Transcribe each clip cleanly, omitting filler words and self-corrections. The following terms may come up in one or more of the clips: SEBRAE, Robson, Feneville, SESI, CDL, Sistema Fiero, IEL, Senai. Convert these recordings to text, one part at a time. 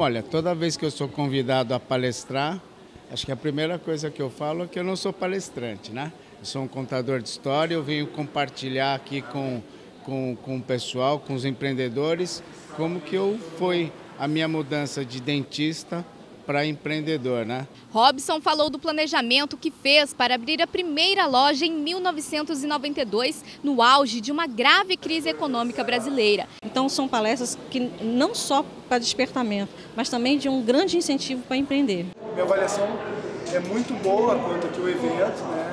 Olha, toda vez que eu sou convidado a palestrar, acho que a primeira coisa que eu falo é que eu não sou palestrante, né? Eu sou um contador de história, eu venho compartilhar aqui com o pessoal, com os empreendedores, como que foi a minha mudança de dentista para empreendedor, né? Robson falou do planejamento que fez para abrir a primeira loja em 1992, no auge de uma grave crise econômica brasileira. Então são palestras que não só para despertamento, mas também de um grande incentivo para empreender. Minha avaliação é muito boa quanto aqui o evento, né?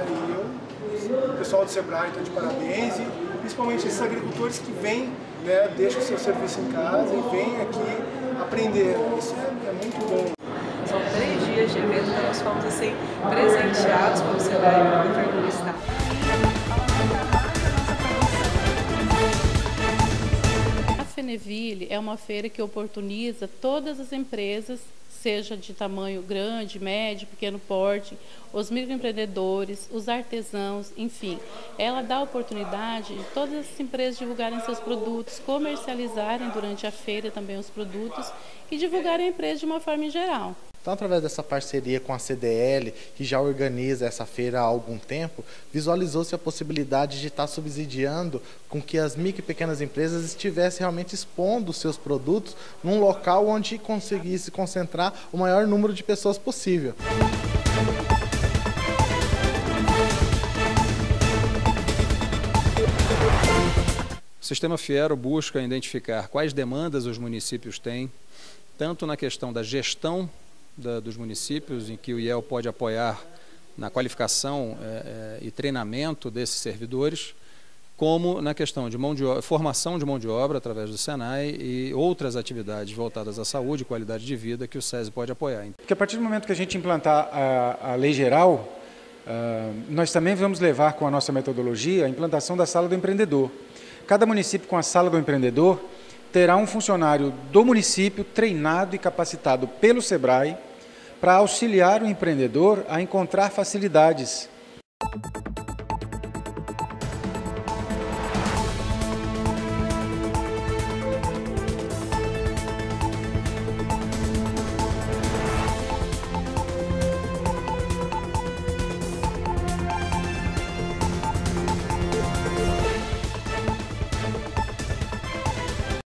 E o pessoal do SEBRAE está de parabéns, e principalmente esses agricultores que vêm, né, deixam o seu serviço em casa e vêm aqui aprender. Isso é muito bom. São 3 dias de evento que nós fomos assim presenteados pelo Senai e pelo Estado. A Feneville é uma feira que oportuniza todas as empresas, seja de tamanho grande, médio, pequeno porte, os microempreendedores, os artesãos, enfim. Ela dá a oportunidade de todas essas empresas divulgarem seus produtos, comercializarem durante a feira também os produtos e divulgarem a empresa de uma forma em geral. Então, através dessa parceria com a CDL, que já organiza essa feira há algum tempo, visualizou-se a possibilidade de estar subsidiando com que as micro e pequenas empresas estivessem realmente expondo os seus produtos num local onde conseguisse concentrar o maior número de pessoas possível. O Sistema Fiero busca identificar quais demandas os municípios têm, tanto na questão da gestão dos municípios, em que o IEL pode apoiar na qualificação e treinamento desses servidores, como na questão de formação de mão de obra através do Senai e outras atividades voltadas à saúde e qualidade de vida que o SESI pode apoiar. Porque a partir do momento que a gente implantar a lei geral, nós também vamos levar com a nossa metodologia a implantação da sala do empreendedor. Cada município com a sala do empreendedor terá um funcionário do município treinado e capacitado pelo SEBRAE para auxiliar o empreendedor a encontrar facilidades.